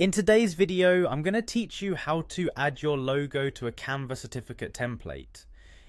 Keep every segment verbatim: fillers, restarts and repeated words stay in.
In today's video, I'm going to teach you how to add your logo to a Canva certificate template.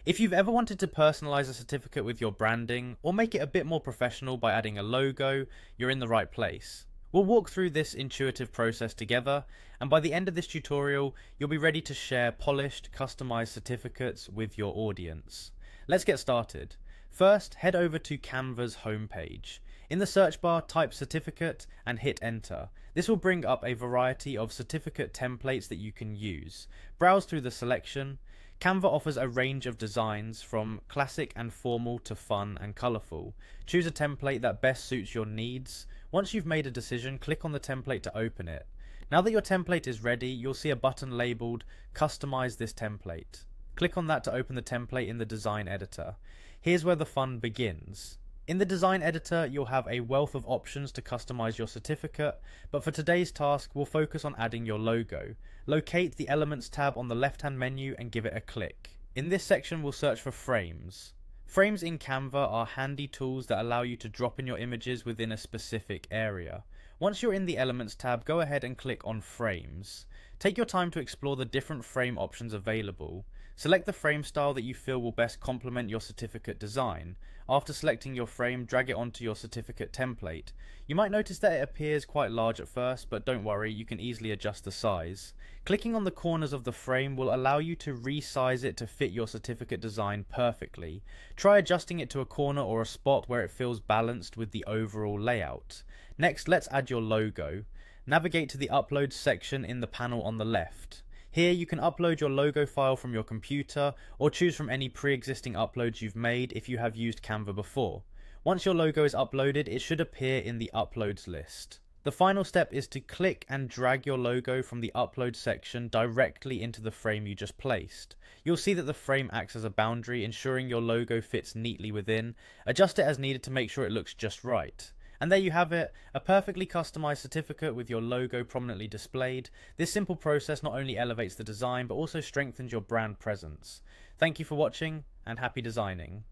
If you've ever wanted to personalize a certificate with your branding or make it a bit more professional by adding a logo, you're in the right place. We'll walk through this intuitive process together, and by the end of this tutorial, you'll be ready to share polished, customized certificates with your audience. Let's get started. First, head over to Canva's homepage. In the search bar, type certificate and hit enter. This will bring up a variety of certificate templates that you can use. Browse through the selection. Canva offers a range of designs from classic and formal to fun and colourful. Choose a template that best suits your needs. Once you've made a decision, click on the template to open it. Now that your template is ready, you'll see a button labelled Customize this template. Click on that to open the template in the design editor. Here's where the fun begins. In the design editor, you'll have a wealth of options to customize your certificate, but for today's task, we'll focus on adding your logo. Locate the Elements tab on the left-hand menu and give it a click. In this section, we'll search for frames. Frames in Canva are handy tools that allow you to drop in your images within a specific area. Once you're in the Elements tab, go ahead and click on Frames. Take your time to explore the different frame options available. Select the frame style that you feel will best complement your certificate design. After selecting your frame, drag it onto your certificate template. You might notice that it appears quite large at first, but don't worry, you can easily adjust the size. Clicking on the corners of the frame will allow you to resize it to fit your certificate design perfectly. Try adjusting it to a corner or a spot where it feels balanced with the overall layout. Next, let's add your logo. Navigate to the Upload section in the panel on the left. Here you can upload your logo file from your computer or choose from any pre-existing uploads you've made if you have used Canva before. Once your logo is uploaded, it should appear in the Uploads list. The final step is to click and drag your logo from the Upload section directly into the frame you just placed. You'll see that the frame acts as a boundary, ensuring your logo fits neatly within. Adjust it as needed to make sure it looks just right. And there you have it, a perfectly customized certificate with your logo prominently displayed. This simple process not only elevates the design, but also strengthens your brand presence. Thank you for watching, and happy designing.